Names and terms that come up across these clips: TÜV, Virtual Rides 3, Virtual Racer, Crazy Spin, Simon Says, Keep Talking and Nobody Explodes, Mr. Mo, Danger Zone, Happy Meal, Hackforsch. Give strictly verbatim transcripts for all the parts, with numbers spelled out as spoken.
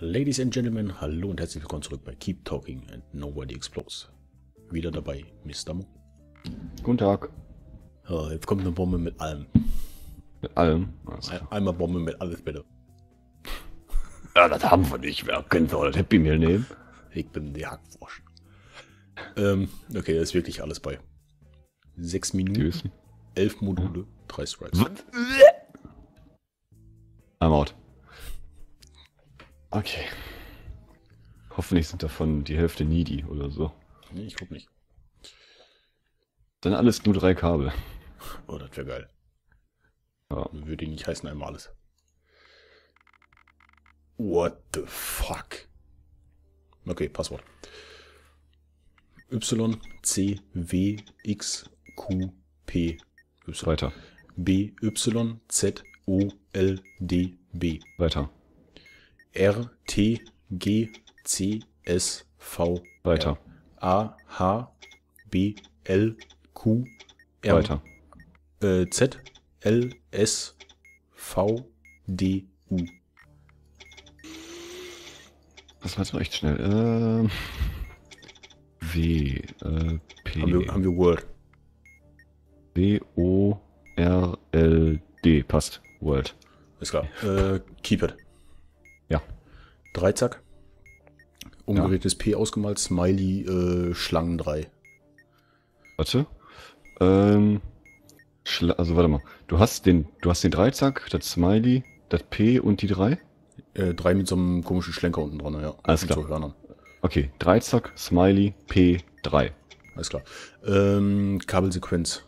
Ladies and Gentlemen, hallo und herzlich willkommen zurück bei Keep Talking and Nobody Explodes. Wieder dabei Mister Mo. Guten Tag. Oh, jetzt kommt eine Bombe mit allem. Mit allem? Also. Ein, einmal Bombe mit alles, bitte. Ja, das haben wir nicht. Wer könnte auch das Happy Meal nehmen? Ich bin der Hackforsch. ähm, okay, da ist wirklich alles bei. Sechs Minuten, elf Module, ja. drei Strikes. I'm out. Okay. Hoffentlich sind davon die Hälfte needy oder so. Nee, ich guck nicht. Dann alles nur drei Kabel. Oh, das wäre geil. Ja. Würde nicht heißen, einmal alles. What the fuck? Okay, Passwort. Y, C, W, X, Q, P, Y. Weiter. B, Y, Z, O, L, D, B. Weiter. R, T, G, C, S, V, weiter. R, A, H, B, L, Q, R, weiter. Äh, Z, L, S, V, D, U. Das war jetzt mal echt schnell. Ähm, W, äh, P. Haben wir, haben wir World. W, O, R, L, D. Passt. World. Ist klar. Äh, keep it. Ja. Dreizack. Umgedrehtes ja. P ausgemalt. Smiley, äh, Schlangen drei. Warte. Ähm, Schla also warte mal. Du hast den, du hast den Dreizack, das Smiley, das P und die drei? Äh, drei mit so einem komischen Schlenker unten dran, ja. Alles und klar. So okay. Dreizack, Smiley, P, drei. Alles klar. Ähm, Kabelsequenz.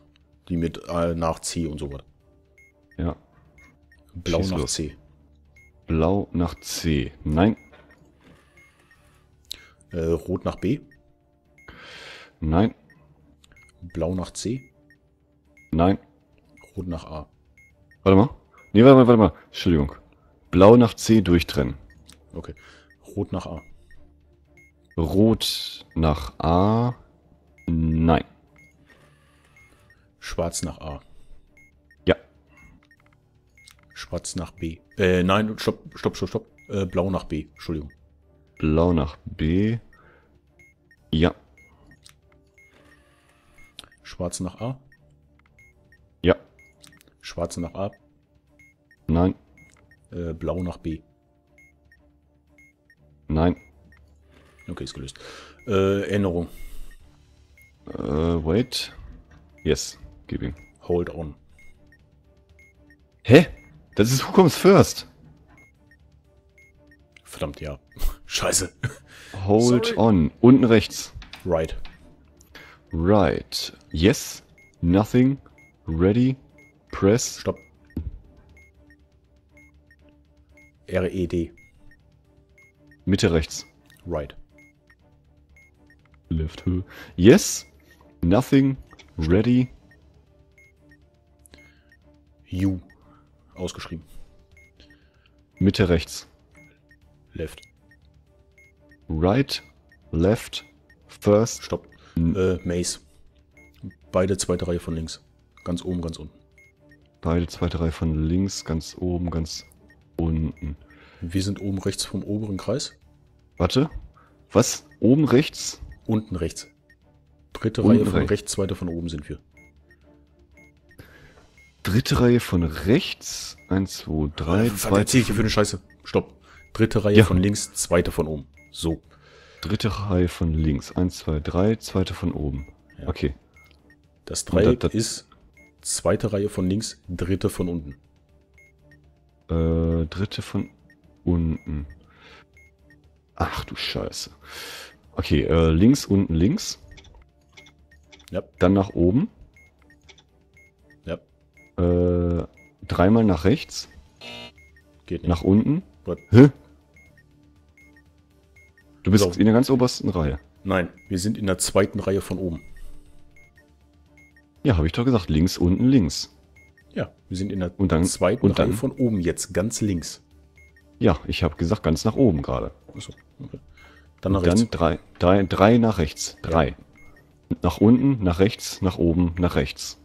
Die mit äh, nach C und so was. Ja. Blau Schieß nach los. C. Blau nach C. Nein. Äh, Rot nach B. Nein. Blau nach C. Nein. Rot nach A. Warte mal. Nee, warte mal, warte mal. Entschuldigung. Blau nach C durchtrennen. Okay. Rot nach A. Rot nach A. Nein. Schwarz nach A. Ja. Schwarz nach B. Äh, nein, stopp, stopp, stopp, stopp. Äh, blau nach B, Entschuldigung. Blau nach B. Ja. Schwarz nach A. Ja. Schwarz nach A. Nein. Äh, blau nach B. Nein. Okay, ist gelöst. Äh, Erinnerung. Äh, wait. Yes, gib ihm. Hold on. Hä? Das ist Who Comes First. Verdammt, ja. Scheiße. Hold Sorry. on. Unten rechts. Right. Right. Yes. Nothing. Ready. Press. Stopp. R E D. Mitte rechts. Right. Left. Yes. Nothing. Ready. U. Ausgeschrieben. Mitte rechts. Left. Right. Left. First. Stopp. Äh, Maze. Beide zweite Reihe von links. Ganz oben, ganz unten. Beide zweite Reihe von links, ganz oben, ganz unten. Wir sind oben rechts vom oberen Kreis. Warte. Was? Oben rechts? Unten rechts. Dritte Reihe von rechts, zweite von oben sind wir. Dritte Reihe von rechts. eins, zwei, drei, zwei. Erzähl ich hier für eine Scheiße. Stopp. Dritte Reihe von links, zweite von oben. So. Dritte Reihe von links. eins, zwei, drei, zweite von oben. Ja. Okay. Das Dreieck ist zweite Reihe von links, dritte von unten. Äh, dritte von unten. Ach du Scheiße. Okay, äh, links, unten, links. Ja. Dann nach oben. Ja. Äh, dreimal nach rechts. Geht nicht. Nach unten. Hä? Du bist so. In der ganz obersten Reihe. Nein, wir sind in der zweiten Reihe von oben. Ja, habe ich doch gesagt. Links, unten, links. Ja, wir sind in der und dann, zweiten und dann, Reihe von oben jetzt. Ganz links. Ja, ich habe gesagt ganz nach oben gerade. Achso, okay. Dann nach und rechts. Dann drei, drei, drei nach rechts. Drei. Ja. Nach unten, nach rechts, nach oben, nach rechts.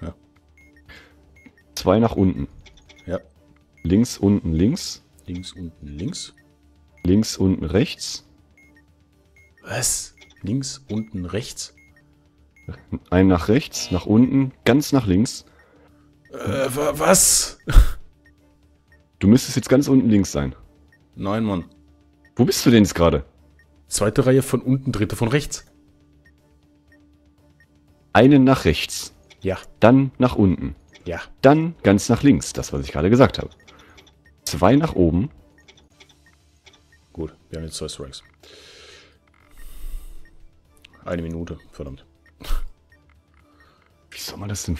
Ja. Zwei nach unten. Ja. Links, unten, links. Links, unten, links. Links, unten, rechts. Was? Links, unten, rechts? Ein nach rechts, nach unten, ganz nach links. Äh, wa was? Du müsstest jetzt ganz unten links sein. Nein, Mann. Wo bist du denn jetzt gerade? Zweite Reihe von unten, dritte von rechts. Einen nach rechts. Ja. Dann nach unten. Ja. Dann ganz nach links, das, was ich gerade gesagt habe. Zwei nach oben. Gut, wir haben jetzt zwei Strikes. Eine Minute, verdammt. Wie soll man das denn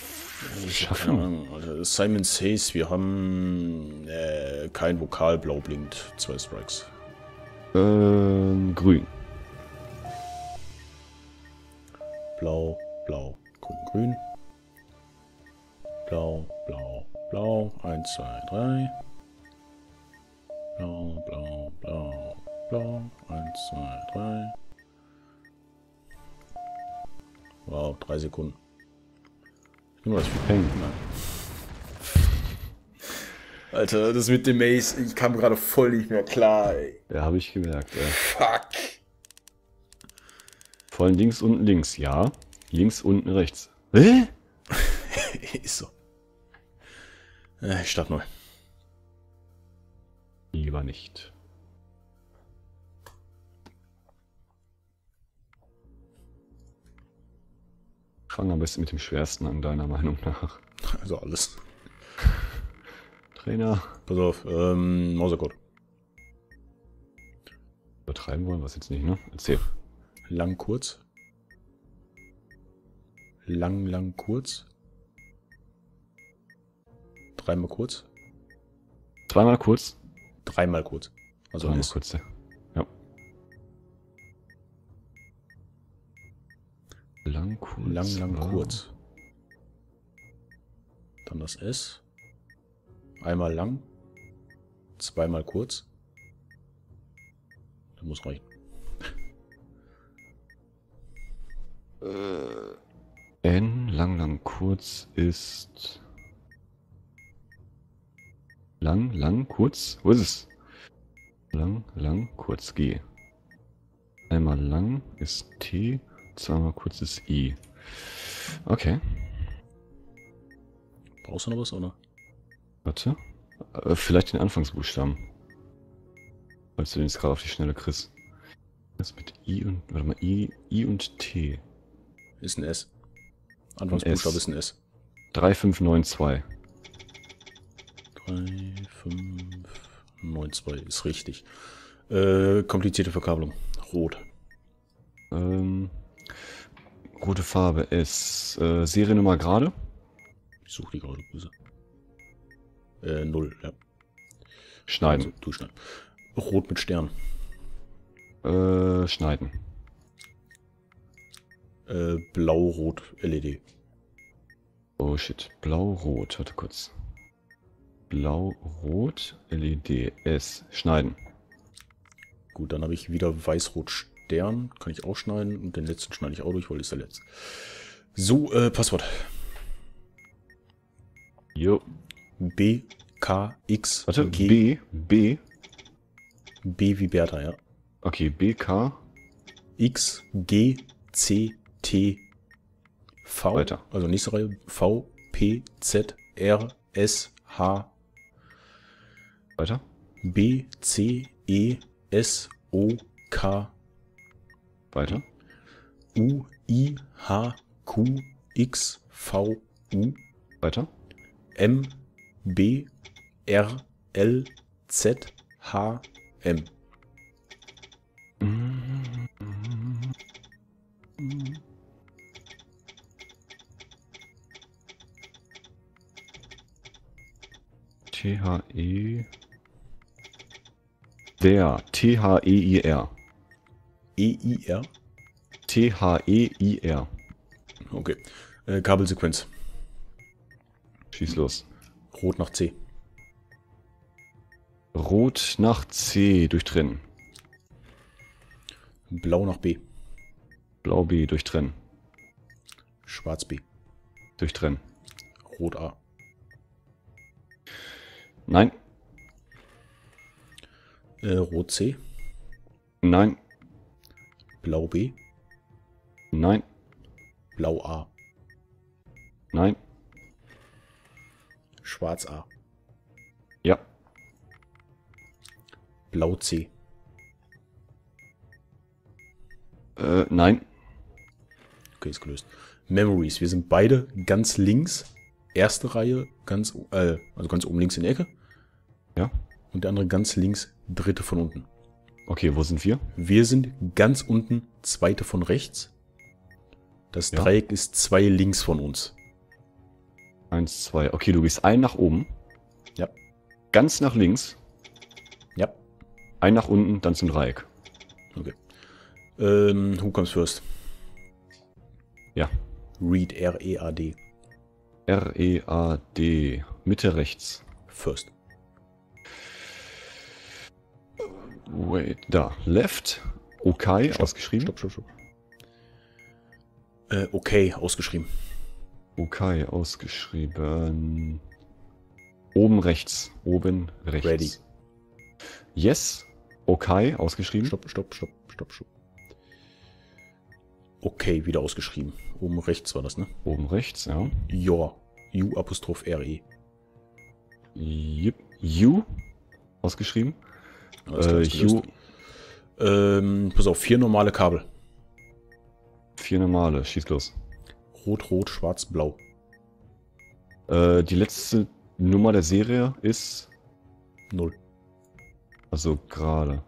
schaffen? Simon Says, wir haben äh, kein Vokal, blau blinkt, zwei Strikes. Ähm, grün. Blau, blau, grün, grün. Blau, blau, blau, eins, zwei, drei. Blau, blau, blau, blau, eins, zwei, drei. Wow, drei Sekunden. Ich nehme das für Peng. Alter, das mit dem Maze, ich kam gerade voll nicht mehr klar, ey. Ja, habe ich gemerkt, ey. Fuck. Vor allem links, unten, links, ja. Links, unten, rechts. Hä? Ist so. Ich starte neu. Lieber nicht. Fang am besten mit dem Schwersten an, deiner Meinung nach. Also alles. Trainer. Pass auf, ähm, Mausecode. Übertreiben wollen wir es jetzt nicht, ne? Erzähl. Lang, kurz. Lang, lang, kurz. Dreimal kurz. Dreimal kurz. Dreimal kurz. Also dreimal kurz, ja. ja. Lang, kurz. Lang, lang, oh. kurz. Dann das S. Einmal lang. Zweimal kurz. Das muss reichen. N, lang, lang, kurz ist... Lang, lang, kurz. Wo ist es? Lang, lang, kurz. G. Einmal lang ist T. Zweimal kurz ist I. Okay. Brauchst du noch was, oder? Warte. Äh, vielleicht den Anfangsbuchstaben. Falls du den jetzt gerade auf die Schnelle kriegst. Das mit I und... Warte mal. I, I und T. Ist ein S. Anfangsbuchstabe ist ein S. drei, fünf, neun, zwei. drei, fünf, neun, zwei ist richtig. Äh, komplizierte Verkabelung. Rot. Ähm, rote Farbe ist äh, Seriennummer gerade. Ich suche die gerade. Äh, null, ja. Schneiden. Also, du schneiden. Rot mit Stern. Äh, schneiden. Äh, blau-rot L E D. Oh shit. Blau-rot. Warte kurz. Blau-Rot, L E D, S, schneiden. Gut, dann habe ich wieder Weiß-Rot-Stern, kann ich auch schneiden und den letzten schneide ich auch durch, weil das ist der letzte. So, äh, Passwort. Jo. B, K, X, Warte, G. B, B. B wie Bertha, ja. Okay, B, K. X, G, C, T, V. Weiter. Also nächste Reihe, V, P, Z, R, S, H. Weiter. B, C, E, S, O, K. Weiter. U, I, H, Q, X, V, U. Weiter. M, B, R, L, Z, H, M. T H E. Der. T H E I R. E I R? T H E I R. Okay. Äh, Kabelsequenz. Schieß los. Rot nach C. Rot nach C. Durchtrennen. Blau nach B. Blau B. Durchtrennen. Schwarz B. Durchtrennen. Rot A. Nein. Äh, Rot C? Nein. Blau B? Nein. Blau A? Nein. Schwarz A? Ja. Blau C? Äh, nein. Okay, ist gelöst. Memories. Wir sind beide ganz links. Erste Reihe ganz, äh, also ganz oben links in der Ecke. Ja. Und der andere ganz links, dritte von unten. Okay, wo sind wir? Wir sind ganz unten, zweite von rechts. Das ja. Dreieck ist zwei links von uns. Eins, zwei. Okay, du gehst ein nach oben. Ja. Ganz nach links. Ja. Ein nach unten, dann zum Dreieck. Okay. Ähm, who comes first? Ja. Read, R E A D. R E A D. Mitte rechts. First. Wait, da. Left. Okay, stopp, ausgeschrieben. Stopp, stopp, stopp. Äh, okay, ausgeschrieben. Okay, ausgeschrieben. Oben rechts. Oben rechts. Ready. Yes. Okay, ausgeschrieben. Stopp, stopp, stopp, stopp, stopp. Okay, wieder ausgeschrieben. Oben rechts war das, ne? Oben rechts, ja. Your. U-Apostroph-R E. Yep. U. Ausgeschrieben. Äh, U. Ähm, pass auf, vier normale Kabel. Vier normale, schieß los. Rot, rot, schwarz, blau. Äh, die letzte Nummer der Serie ist... Null. Also gerade.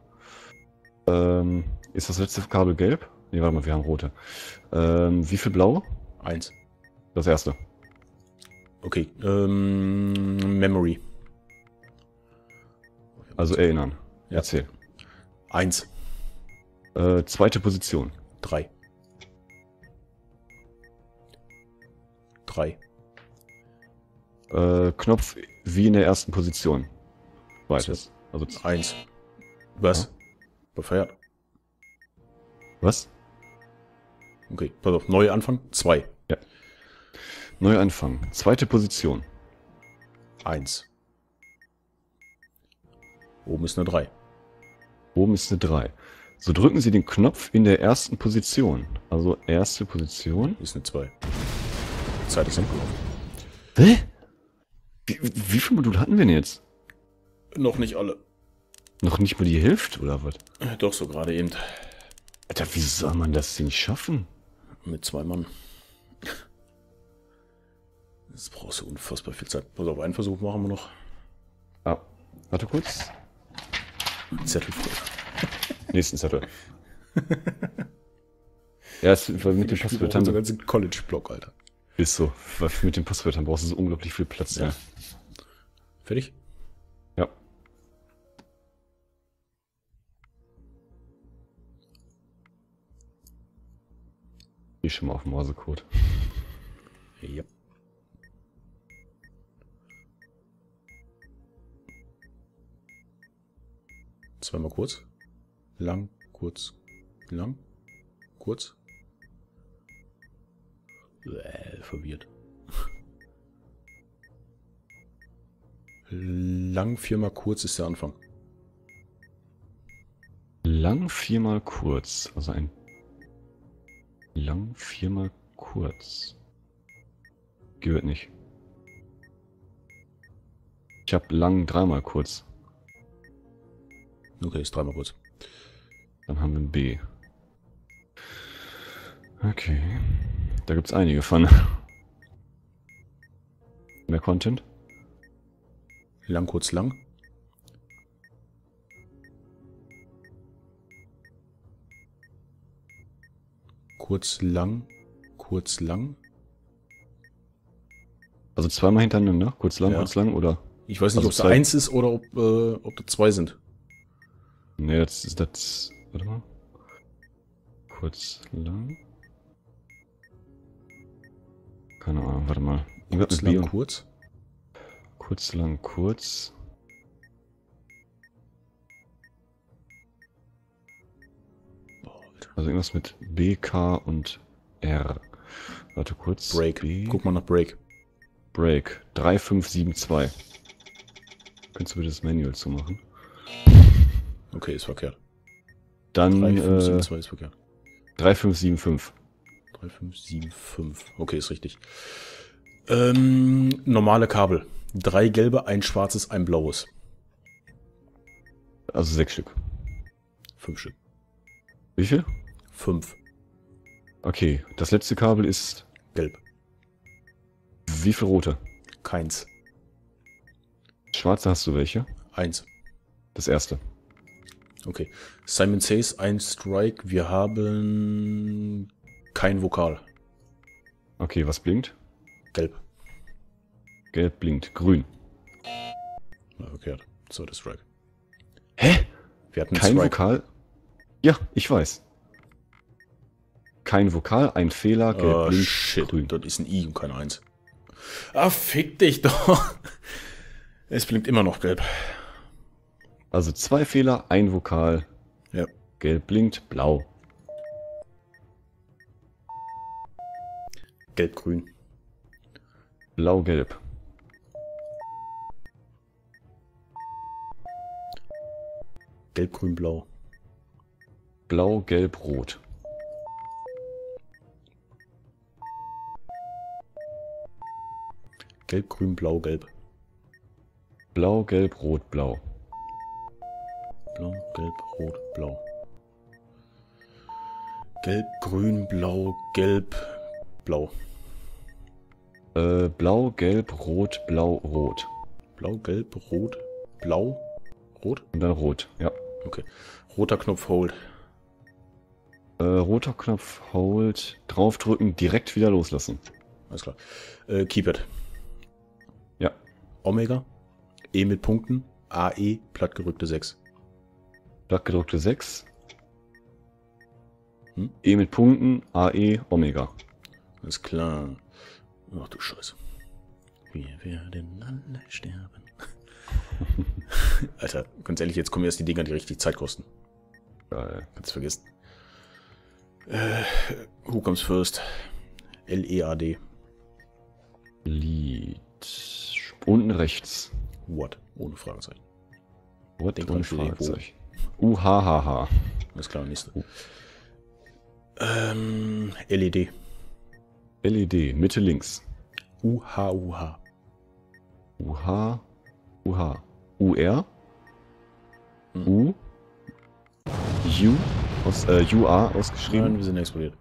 Ähm, ist das letzte Kabel gelb? Ne, warte mal, wir haben rote. Ähm, wie viel blaue? Eins. Das erste. Okay, ähm, Memory. Also erinnern. Ja. Erzähl. Eins. Äh, zweite Position. Drei. Drei. Äh, Knopf wie in der ersten Position. Zweites. Also eins. Was? Ja. Befeuert. Was? Okay, pass auf. Neuanfang. Zwei. Ja. Neuanfang. Zweite Position. Eins. Oben ist eine drei. Oben ist eine drei. So drücken Sie den Knopf in der ersten Position. Also erste Position. Ist eine zwei. Zeit ist abgelaufen. Hä? Wie, wie viel Modul hatten wir denn jetzt? Noch nicht alle. Noch nicht mal die Hälfte, oder was? Doch, so gerade eben. Alter, wie soll man das denn schaffen? Mit zwei Mann. Das brauchst du unfassbar viel Zeit. Pass auf, einen Versuch machen wir noch. Ah, warte kurz. Zettel voll. Nächsten Zettel. Ja, es, mit dem Passwort haben wir ganzen College-Block, Alter. Ist so. Weil mit den Passwörtern brauchst du so unglaublich viel Platz. Ja. Ja. Fertig? Ja. Ich schon mal auf Morsecode. Ja. Zweimal kurz. Lang, kurz, lang, kurz. Bäh, verwirrt. Lang viermal kurz ist der Anfang. Lang viermal kurz. Also ein... Lang viermal kurz. Gehört nicht. Ich habe lang dreimal kurz. Okay, ist dreimal kurz. Dann haben wir ein B. Okay. Da gibt es einige von. Mehr Content. Lang, kurz, lang. Kurz, lang, kurz, lang. Also zweimal hintereinander, kurz, lang, ja. Kurz, lang, oder? Ich weiß nicht, also ob es eins ist oder ob, äh, ob das zwei sind. Ne, das ist das... Warte mal. Kurz, lang. Keine Ahnung, warte mal. Kurz, lang, kurz. Kurz, lang, kurz. Also irgendwas mit B, K und R. Warte kurz. Break. B. Guck mal nach Break. Break. drei, fünf, sieben, zwei. Könntest du bitte das Manual zumachen? Okay, ist verkehrt. Dann drei fünf sieben zwei äh, ist verkehrt. drei fünf sieben fünf. drei fünf sieben fünf. Okay, ist richtig. Ähm, normale Kabel. Drei gelbe, ein schwarzes, ein blaues. Also sechs Stück. Fünf Stück. Wie viel? Fünf. Okay, das letzte Kabel ist... Gelb. Wie viel rote? Keins. Schwarze hast du welche? Eins. Das erste. Okay. Simon Says, ein Strike. Wir haben... kein Vokal. Okay, was blinkt? Gelb. Gelb blinkt. Grün. Na, verkehrt. So, der Strike. Hä? Wir hatten kein Strike. Vokal? Ja, ich weiß. Kein Vokal, ein Fehler, gelb, oh, blinkt, shit. Grün. Dort ist ein I und kein eins. Ah, fick dich doch. Es blinkt immer noch gelb. Also zwei Fehler, ein Vokal. Ja. Gelb blinkt, blau. Gelb, grün. Blau, gelb. Gelb, grün, blau. Blau, gelb, rot. Gelb, grün, blau, gelb. Blau, gelb, rot, blau. Blau, gelb, rot, blau. Gelb, grün, blau, gelb, blau. Äh, blau, gelb, rot, blau, rot. Blau, gelb, rot, blau, rot? Und dann rot, ja. Okay. Roter Knopf, hold. Äh, roter Knopf, hold. Draufdrücken, direkt wieder loslassen. Alles klar. Äh, keep it. Ja. Omega, E mit Punkten, A E, plattgerückte sechs. Plattgedrückte sechs. Hm? E mit Punkten, A E, Omega. Alles klar. Ach du Scheiße. Wir werden alle sterben. Alter, ganz ehrlich, jetzt kommen erst die Dinger, die richtig Zeit kosten. Geil. Kannst vergessen. Äh, who comes first? L E A D. Lied. Unten rechts. What? Ohne Fragezeichen. What? Ohne Fragezeichen. U H H H. Alles klar, nächste. Uh. Ähm, L E D. L E D, Mitte links. U H U H. U H. U H. U R. Hm. U. U. Aus, äh, U A ausgeschrieben. Nein, wir sind explodiert.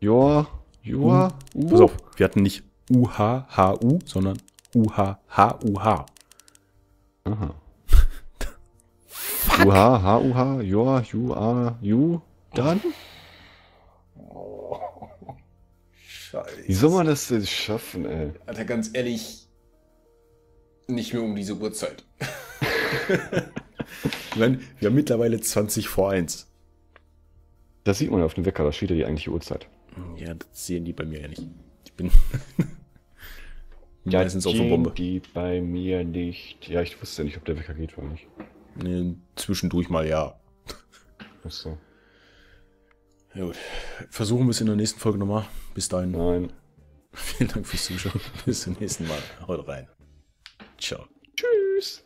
Joa. Joa. Uh. Pass auf, wir hatten nicht U H H U, sondern U H H U H. Aha. Fuck. U H H U H. Joa. U A. U. Dann? Oh, Scheiße. Wie soll man das denn schaffen, ey? Alter, ganz ehrlich, nicht mehr um diese Uhrzeit. Ich meine, wir haben mittlerweile zwanzig vor eins. Das sieht man auf dem Wecker, da steht ja die eigentliche Uhrzeit. Ja, das sehen die bei mir ja nicht. Ich bin ja, meistens auf der Bombe. Die bei mir nicht. Ja, ich wusste ja nicht, ob der Wecker geht, war nicht. Nee, zwischendurch mal ja. Ach so. Ja gut. Versuchen wir es in der nächsten Folge nochmal. Bis dahin. Nein. Vielen Dank fürs Zuschauen. Bis zum nächsten Mal. Haut rein. Ciao. Tschüss.